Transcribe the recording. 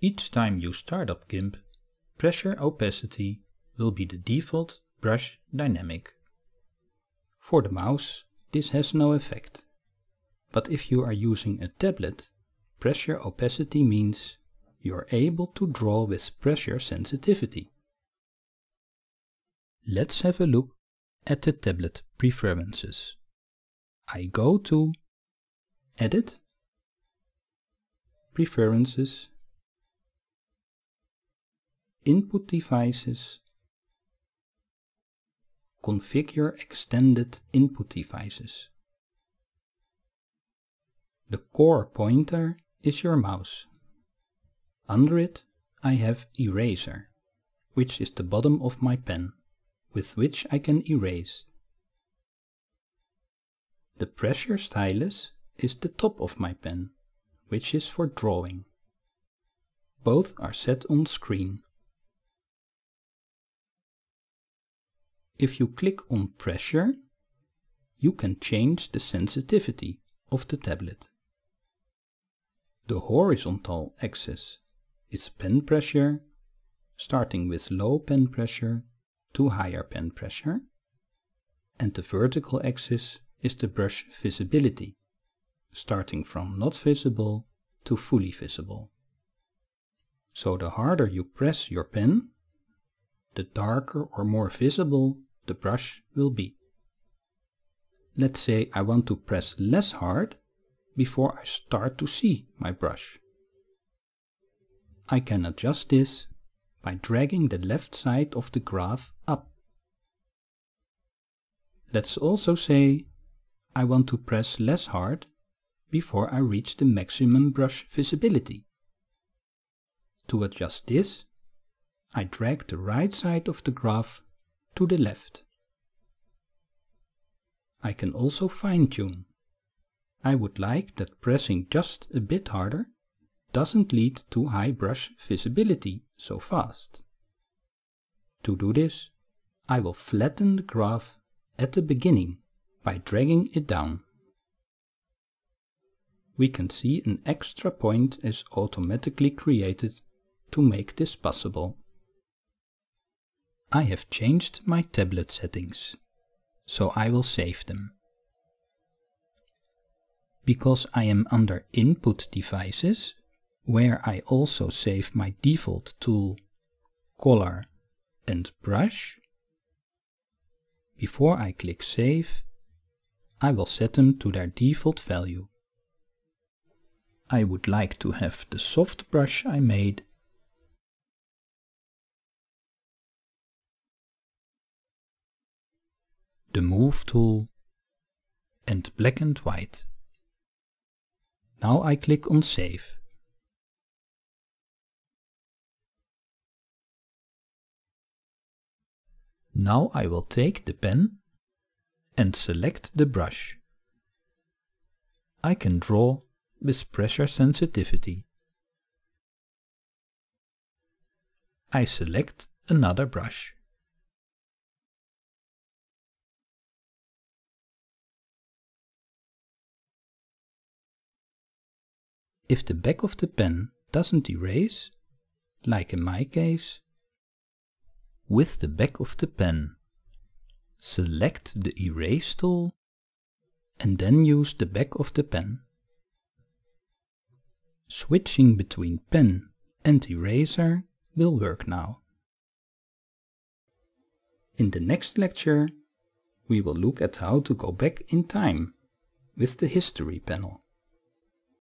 Each time you start up GIMP, pressure opacity will be the default brush dynamic. For the mouse, this has no effect. But if you are using a tablet, pressure opacity means you are able to draw with pressure sensitivity. Let's have a look at the tablet preferences. I go to Edit, Preferences, Input Devices, Configure Extended Input Devices. The core pointer is your mouse. Under it I have Eraser, which is the bottom of my pen, with which I can erase. The pressure stylus is the top of my pen, which is for drawing. Both are set on screen. If you click on Pressure, you can change the sensitivity of the tablet. The horizontal axis is pen pressure, starting with low pen pressure to higher pen pressure, and the vertical axis is the brush visibility, starting from not visible to fully visible. So the harder you press your pen, the darker or more visible the brush will be. Let's say I want to press less hard before I start to see my brush. I can adjust this by dragging the left side of the graph up. Let's also say I want to press less hard before I reach the maximum brush visibility. To adjust this, I drag the right side of the graph to the left. I can also fine-tune. I would like that pressing just a bit harder doesn't lead to high brush visibility so fast. To do this, I will flatten the graph at the beginning by dragging it down. We can see an extra point is automatically created to make this possible. I have changed my tablet settings, so I will save them. Because I am under Input Devices, where I also save my default tool Color and Brush, before I click Save, I will set them to their default value. I would like to have the soft brush I made the Move tool and black and white. Now I click on Save. Now I will take the pen and select the brush. I can draw with pressure sensitivity. I select another brush. If the back of the pen doesn't erase, like in my case, with the back of the pen, select the Erase tool and then use the back of the pen. Switching between pen and eraser will work now. In the next lecture, we will look at how to go back in time with the History panel.